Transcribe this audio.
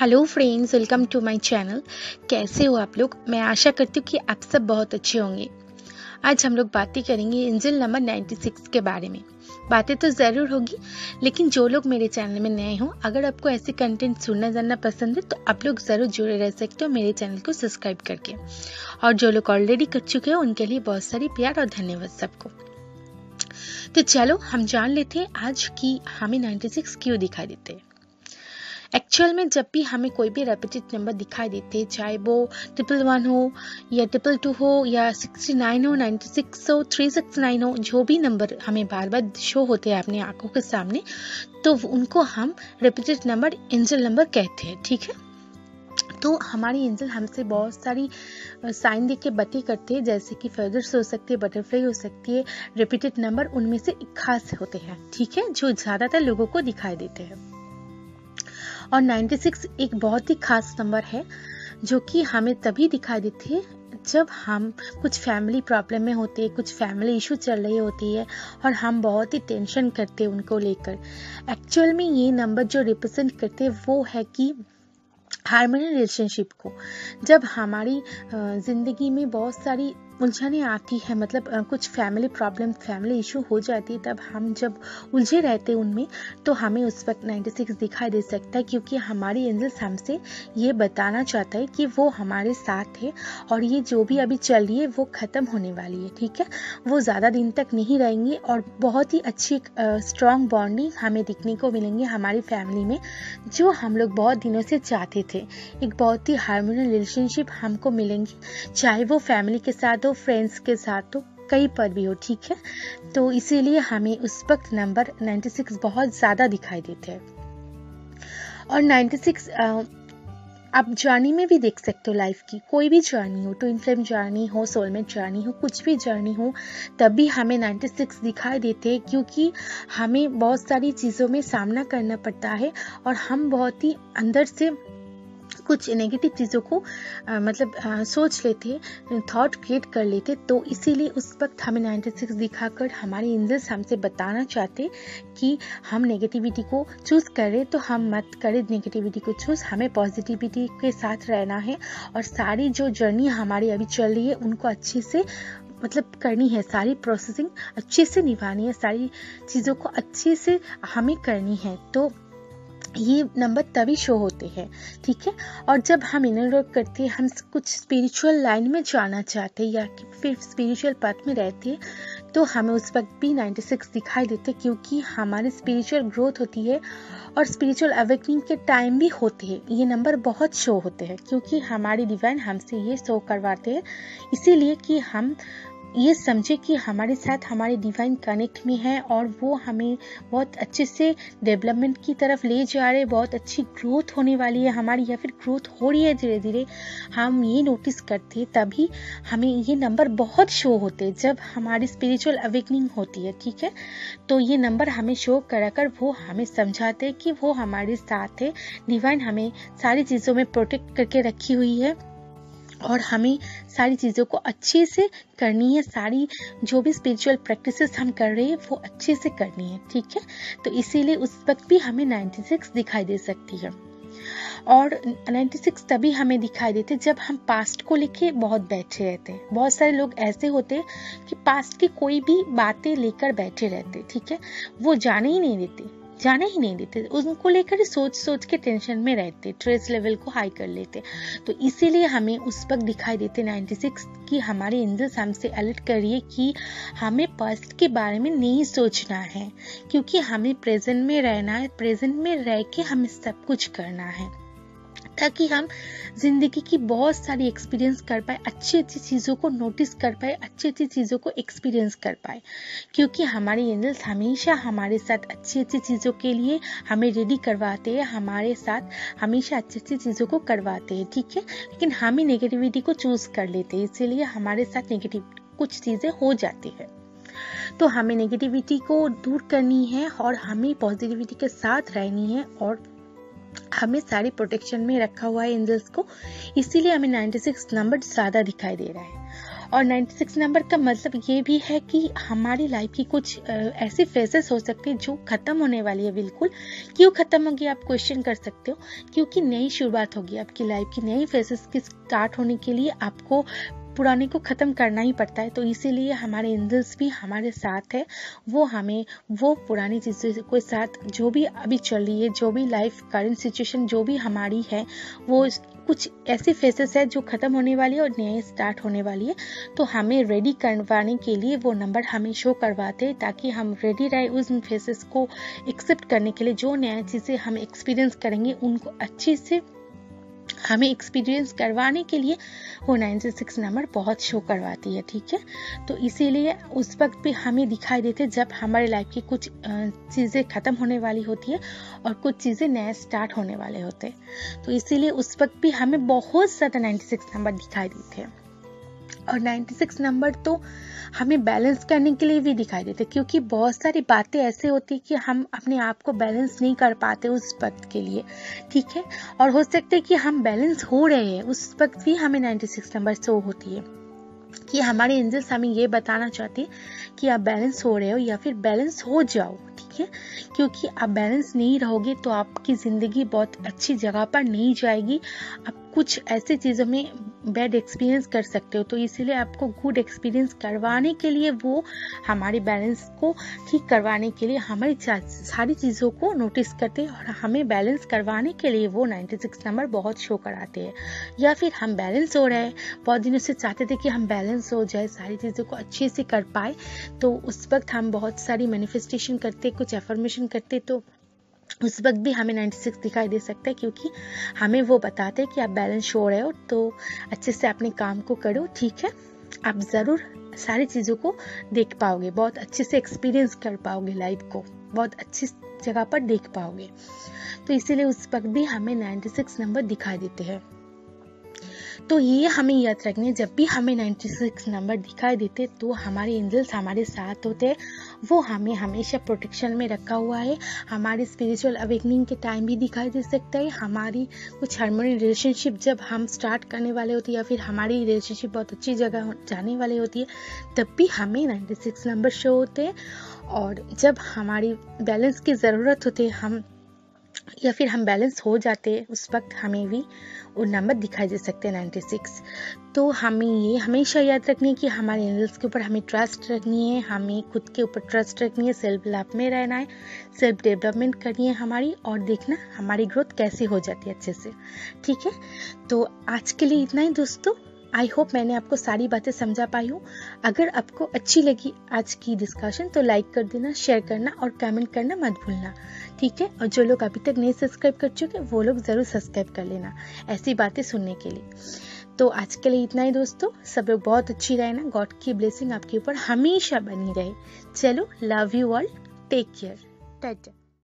Hello friends, welcome to my channel. कैसे हो आप लोग? मैं आशा करती हूँ कि आप सब बहुत अच्छे होंगे। आज हम लोग बातें करेंगे इंजिल नंबर 96 के बारे में। बातें तो ज़रूर होगी, लेकिन जो लोग मेरे चैनल में नए हों, अगर आपको ऐसे कंटेंट सुनना जानना पसंद है तो आप लोग ज़रूर जुड़े रह सकते हो मेरे चैनल को सब्सक्राइब करके। और जो लोग ऑलरेडी कर चुके हो उनके लिए बहुत सारी प्यार और धन्यवाद सबको। तो चलो हम जान लेते हैं आज कि हमें 96 क्यों दिखाई देते हैं। एक्चुअल में जब भी हमें कोई भी रेपिटेड नंबर दिखाई देते, चाहे वो 111 हो या 222 हो या 69 हो, 96 हो, 369 हो, जो भी नंबर हमें बार बार शो होते हैं अपनी आंखों के सामने, तो उनको हम रेपिटेड नंबर एंजल नंबर कहते हैं। ठीक है, तो हमारी एंजल हमसे बहुत सारी साइन देख के बातें करते हैं, जैसे कि फेदर्स हो सकती है, बटरफ्लाई हो सकती है। रिपीटेड नंबर उनमें से एक खास होते हैं, ठीक है, जो ज़्यादातर लोगों को दिखाई देते हैं। और 96 एक बहुत ही खास नंबर है जो कि हमें तभी दिखाई देती है जब हम कुछ फैमिली प्रॉब्लम में होते हैं, कुछ फैमिली इशू चल रही होती है और हम बहुत ही टेंशन करते हैं उनको लेकर। एक्चुअल में ये नंबर जो रिप्रेजेंट करते हैं वो है कि हार्मनी रिलेशनशिप को। जब हमारी ज़िंदगी में बहुत सारी उलझने आती है, मतलब कुछ फैमिली प्रॉब्लम, फैमिली इशू हो जाती है, तब हम जब उलझे रहते हैं उनमें, तो हमें उस वक्त 96 दिखाई दे सकता है, क्योंकि हमारी एंजल्स हमसे ये बताना चाहता है कि वो हमारे साथ है और ये जो भी अभी चल रही है वो ख़त्म होने वाली है। ठीक है, वो ज़्यादा दिन तक नहीं रहेंगी और बहुत ही अच्छी स्ट्रॉन्ग बॉन्डिंग हमें दिखने को मिलेंगी हमारी फैमिली में, जो हम लोग बहुत दिनों से चाहते थे। एक बहुत ही हार्मोनियल रिलेशनशिप हमको मिलेंगी, चाहे वो फैमिली के साथ, फ्रेंड्स के साथ, तो कहीं पर भी हो। ठीक है, तो इसीलिए हमें उस वक्त नंबर 96 बहुत ज़्यादा दिखाई देते हैं। और 96 आप जर्नी में भी देख सकते हो, लाइफ की कोई भी जर्नी हो, ट्विन फ्लेम जर्नी हो, सोलमेट जर्नी हो, कुछ भी जर्नी हो, तब भी हमें 96 दिखाई देते हैं, क्योंकि हमें बहुत सारी चीज़ों में सामना करना पड़ता है और हम बहुत ही अंदर से कुछ नेगेटिव चीज़ों को सोच लेते, थॉट क्रिएट कर लेते। तो इसीलिए उस वक्त हमें 96 दिखाकर हमारे एंजल्स हमसे बताना चाहते कि हम नेगेटिविटी को चूज़ करें, तो हम मत करें नेगेटिविटी को चूज़, हमें पॉजिटिविटी के साथ रहना है और सारी जो जर्नी हमारी अभी चल रही है उनको अच्छे से करनी है, सारी प्रोसेसिंग अच्छे से निभानी है, सारी चीज़ों को अच्छे से हमें करनी है। तो ये नंबर तभी शो होते हैं, ठीक है। और जब हम इनर वर्क करते हैं, हम कुछ स्पिरिचुअल लाइन में जाना चाहते हैं या कि फिर स्पिरिचुअल पाथ में रहते हैं, तो हमें उस वक्त भी 96 दिखाई देते, क्योंकि हमारी स्पिरिचुअल ग्रोथ होती है और स्पिरिचुअल अवेकनिंग के टाइम भी होते हैं। ये नंबर बहुत शो होते हैं, क्योंकि हमारे डिवाइन हमसे ये शो करवाते हैं, इसीलिए कि हम ये समझे कि हमारे साथ हमारे डिवाइन कनेक्ट में है और वो हमें बहुत अच्छे से डेवलपमेंट की तरफ ले जा रहे, बहुत अच्छी ग्रोथ होने वाली है हमारी या फिर ग्रोथ हो रही है धीरे धीरे, हम ये नोटिस करते। तभी हमें ये नंबर बहुत शो होते हैं जब हमारी स्पिरिचुअल अवेकनिंग होती है, ठीक है। तो ये नंबर हमें शो करा कर वो हमें समझाते कि वो हमारे साथ है, डिवाइन हमें सारी चीज़ों में प्रोटेक्ट करके रखी हुई है और हमें सारी चीज़ों को अच्छे से करनी है, सारी जो भी स्पिरिचुअल प्रैक्टिसेस हम कर रहे हैं वो अच्छे से करनी है, ठीक है। तो इसीलिए उस वक्त भी हमें 96 दिखाई दे सकती है। और 96 तभी हमें दिखाई देते जब हम पास्ट को लेके बहुत बैठे रहते हैं। बहुत सारे लोग ऐसे होते हैं कि पास्ट की कोई भी बातें लेकर बैठे रहते, ठीक है, वो जाने ही नहीं देते, उनको लेकर सोच के टेंशन में रहते, स्ट्रेस लेवल को हाई कर लेते। तो इसीलिए हमें उस वक्त दिखाई देते 96 कि हमारे एंजल्स हमसे अलर्ट करिए कि हमें पास्ट के बारे में नहीं सोचना है, क्योंकि हमें प्रेजेंट में रहना है, प्रेजेंट में रह के हमें सब कुछ करना है, ताकि हम जिंदगी की बहुत सारी एक्सपीरियंस कर पाए, अच्छी अच्छी चीज़ों को नोटिस कर पाए, अच्छी अच्छी चीज़ों को एक्सपीरियंस कर पाए, क्योंकि हमारे एंजल्स हमेशा हमारे साथ अच्छी अच्छी चीज़ों के लिए हमें रेडी करवाते हैं, हमारे साथ हमेशा अच्छी अच्छी चीज़ों को करवाते हैं, ठीक है। लेकिन हम ही नेगेटिविटी को चूज़ कर लेते हैं, इसीलिए हमारे साथ नेगेटिव कुछ चीज़ें हो जाती हैं। तो हमें नेगेटिविटी को दूर करनी है और हमें पॉजिटिविटी के साथ रहनी है और हमें सारी प्रोटेक्शन में रखा हुआ है एंजल्स को, इसीलिए हमें 96 नंबर ज़्यादा दिखाई दे रहा है। और 96 नंबर का मतलब ये भी है कि हमारी लाइफ की कुछ ऐसी फेजेस हो सकती है जो खत्म होने वाली है। बिल्कुल क्यों खत्म होगी आप क्वेश्चन कर सकते हो, क्योंकि नई शुरुआत होगी आपकी लाइफ की। नई फेजेस की स्टार्ट होने के लिए आपको पुराने को ख़त्म करना ही पड़ता है। तो इसीलिए हमारे एंजल्स भी हमारे साथ है, वो हमें वो पुरानी चीज़ों के साथ जो भी अभी चल रही है, जो भी लाइफ करंट सिचुएशन जो भी हमारी है, वो कुछ ऐसी फेसेस है जो ख़त्म होने वाली है और नए स्टार्ट होने वाली है। तो हमें रेडी करवाने के लिए वो नंबर हमें शो करवाते हैं ताकि हम रेडी रहे उस फेसेस को एक्सेप्ट करने के लिए। जो नया चीज़ें हम एक्सपीरियंस करेंगे उनको अच्छे से हमें एक्सपीरियंस करवाने के लिए वो 96 नंबर बहुत शो करवाती है, ठीक है। तो इसीलिए उस वक्त भी हमें दिखाई देते जब हमारे लाइफ की कुछ चीज़ें ख़त्म होने वाली होती है और कुछ चीज़ें नए स्टार्ट होने वाले होते हैं। तो इसीलिए उस वक्त भी हमें बहुत ज़्यादा 96 नंबर दिखाई देते हैं। और 96 नंबर तो हमें बैलेंस करने के लिए भी दिखाई देते, क्योंकि बहुत सारी बातें ऐसे होती है कि हम अपने आप को बैलेंस नहीं कर पाते उस वक्त के लिए, ठीक है। और हो सकता है कि हम बैलेंस हो रहे हैं उस वक्त भी हमें 96 नंबर शो होती है कि हमारे एंजल्स हमें ये बताना चाहते हैं कि आप बैलेंस हो रहे हो या फिर बैलेंस हो जाओ, ठीक है। क्योंकि आप बैलेंस नहीं रहोगे तो आपकी ज़िंदगी बहुत अच्छी जगह पर नहीं जाएगी, आप कुछ ऐसे चीज़ों में बैड एक्सपीरियंस कर सकते हो। तो इसीलिए आपको गुड एक्सपीरियंस करवाने के लिए वो हमारे बैलेंस को ठीक करवाने के लिए हमारी सारी चीज़ों को नोटिस करते हैं और हमें बैलेंस करवाने के लिए वो 96 नंबर बहुत शो कराते हैं। या फिर हम बैलेंस हो रहे हैं, बहुत दिनों से चाहते थे कि हम बैलेंस हो जाए, सारी चीज़ों को अच्छे से कर पाए, तो उस वक्त हम बहुत सारी मैनिफेस्टेशन करते, कुछ एफर्मेशन करते, तो उस वक्त भी हमें 96 दिखाई दे सकता है क्योंकि हमें वो बताते हैं कि आप बैलेंस हो रहे हो तो अच्छे से अपने काम को करो, ठीक है। आप ज़रूर सारी चीज़ों को देख पाओगे, बहुत अच्छे से एक्सपीरियंस कर पाओगे, लाइफ को बहुत अच्छी जगह पर देख पाओगे। तो इसीलिए उस वक्त भी हमें 96 नंबर दिखाई देते हैं। तो ये हमें याद रखना है, जब भी हमें 96 नंबर दिखाई देते तो हमारे एंजल्स हमारे साथ होते, वो हमें हमेशा प्रोटेक्शन में रखा हुआ है। हमारे स्पिरिचुअल अवेकनिंग के टाइम भी दिखाई दे सकता है, हमारी कुछ हार्मोनियस रिलेशनशिप जब हम स्टार्ट करने वाले होते हैं या फिर हमारी रिलेशनशिप बहुत अच्छी जगह जाने वाली होती है, तब भी हमें 96 नंबर शो होते हैं। और जब हमारी बैलेंस की ज़रूरत होती है हम या फिर हम बैलेंस हो जाते हैं, उस वक्त हमें भी वो नंबर दिखाई दे सकते हैं 96। तो हमें ये हमेशा याद रखनी है कि हमारे एंजल्स के ऊपर हमें ट्रस्ट रखनी है, हमें खुद के ऊपर ट्रस्ट रखनी है, सेल्फ लव में रहना है, सेल्फ डेवलपमेंट करनी है हमारी, और देखना हमारी ग्रोथ कैसे हो जाती है अच्छे से, ठीक है। तो आज के लिए इतना ही दोस्तों, आई होप मैंने आपको सारी बातें समझा पाई हूँ। अगर आपको अच्छी लगी आज की डिस्कशन तो लाइक कर देना, शेयर करना और कमेंट करना मत भूलना, ठीक है। और जो लोग अभी तक नहीं सब्सक्राइब कर चुके वो लोग ज़रूर सब्सक्राइब कर लेना ऐसी बातें सुनने के लिए। तो आज के लिए इतना ही दोस्तों, सब लोग बहुत अच्छी रहना, गॉड की ब्लेसिंग आपके ऊपर हमेशा बनी रहे। चलो, love you all, take care, Tata.